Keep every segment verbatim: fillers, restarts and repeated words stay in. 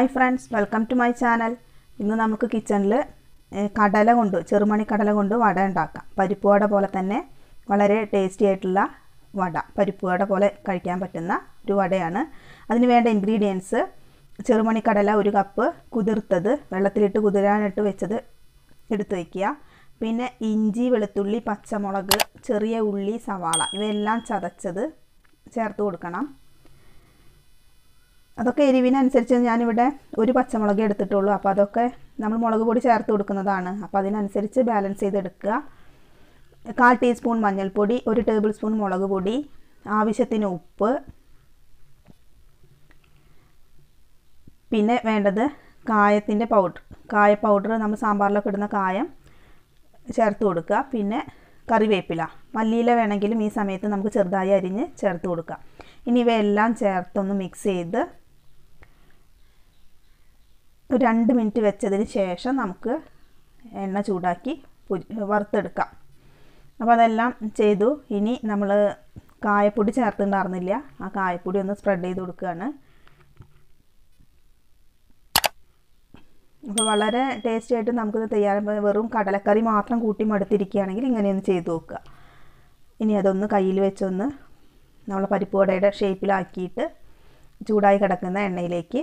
Hi friends, welcome to my channel. In the kitchen, we have kadala kondu, cherumani kadala kondu vada undakkam. Parippu vada pole thanne valare tasty aayittulla vada. Parippu vada pole കഴിക്കാൻ പറ്റുന്ന ഒരു വടയാണ്. അതിനു വേണ്ട ingredients cherumani kadala ഒരു cup കുതിർത്തത് വെള്ളത്തിലിട്ട് കുതിരാനിട്ട് വെച്ചത് എടുത്തു വെക്കുക. പിന്നെ ഇഞ്ചി, വെളുത്തുള്ളി, പച്ചമുളക്, ചെറിയ ഉള്ളി, സവാള ഇവയെല്ലാം ചതച്ചത് ചേർത്ത് കൊടുക്കണം. അതൊക്കെ എരിവിനനുസരിച്ച് ഞാൻ ഇവിടെ ഒരു പച്ചമുളക് എടുത്തിട്ടുള്ളൂ അപ്പോൾ അതൊക്കെ നമ്മൾ മുളക് പൊടി ചേർത്ത് കൊടുക്കുന്നതാണ് അപ്പോൾ അതിനനുസരിച്ച് ബാലൻസ് ചെയ്ത് എടുക്കുക കാൽ ടീസ്പൂൺ മഞ്ഞൾപ്പൊടി ഒരു ടേബിൾ സ്പൂൺ മുളക് പൊടി ആവശ്യത്തിന് ഉപ്പ് പിന്നെ വേണ്ടത് കായത്തിന്റെ പൗഡർ കായ പൗഡർ നമ്മൾ സാമ്പാറിലൊക്കെ ഇടുന്ന കായം ചേർത്ത് കൊടുക്കുക പിന്നെ കറിവേപ്പില മല്ലിയില വേണമെങ്കിലും ഈ സമയത്ത് നമുക്ക് ചെറുതായി അരിഞ്ഞ് ചേർത്ത് കൊടുക്കാം ഇനി ഇവയെല്ലാം ചേർത്ത് ഒന്ന് മിക്സ് ചെയ്ത് two മിനിറ്റ് വെച്ചതിന് ശേഷം നമുക്ക് എണ്ണ ചൂടാക്കി വറുത്തെടുക്കാം. അപ്പോൾ അതെല്ലാം ചെയ്തു ഇനി നമ്മൾ കായപ്പൊടി ചേർത്തിണ്ടായിരുന്നില്ല ആ കായപ്പൊടി ഒന്ന് സ്പ്രെഡ് ചെയ്ത് കൊടുക്കുകയാണ്. അപ്പോൾ വളരെ ടേസ്റ്റി ആയിട്ട് നമുക്കിത് തയ്യാറാക്കാൻ വെറും കടലക്കറി മാത്രം കൂട്ടി മടുത്തിരിക്കുകയാണെങ്കിൽ ഇങ്ങനെയൊന്ന് ചെയ്ത് നോക്കുക. ഇനി അതൊന്ന് കയ്യിൽ വെച്ചൊന്ന് നമ്മൾ പരിപ്പ് വടയുടെ ഷേപ്പിലാക്കിയിട്ട് ചൂടായി കിടക്കുന്ന എണ്ണയിലേക്ക്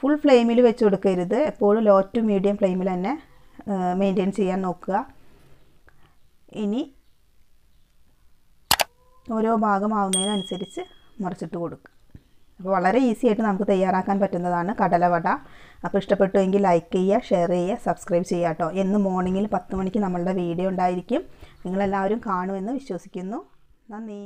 ഫുൾ ഫ്ലെയിമിൽ വെച്ച് കൊടുക്കരുത്. എപ്പോഴും ലോ ടു മീഡിയം ഫ്ലെയിമിൽ തന്നെ മെയിൻറ്റെയിൻ ചെയ്യാൻ നോക്കുക. ഇനി ഓരോ ഭാഗമാവുന്നതിനനുസരിച്ച് മറച്ചിട്ട് കൊടുക്കുക. അപ്പോൾ വളരെ ഈസി ആയിട്ട് നമുക്ക് തയ്യാറാക്കാൻ പറ്റുന്നതാണ് കടലവട. അപ്പോൾ ഇഷ്ടപ്പെട്ടുവെങ്കിൽ ലൈക്ക് ചെയ്യുക, ഷെയർ ചെയ്യുക, സബ്സ്ക്രൈബ് ചെയ്യുക കേട്ടോ. എന്നും മോർണിംഗിൽ പത്ത് മണിക്ക് നമ്മളുടെ വീഡിയോ ഉണ്ടായിരിക്കും. നിങ്ങളെല്ലാവരും കാണുമെന്ന് വിശ്വസിക്കുന്നു. നന്ദി.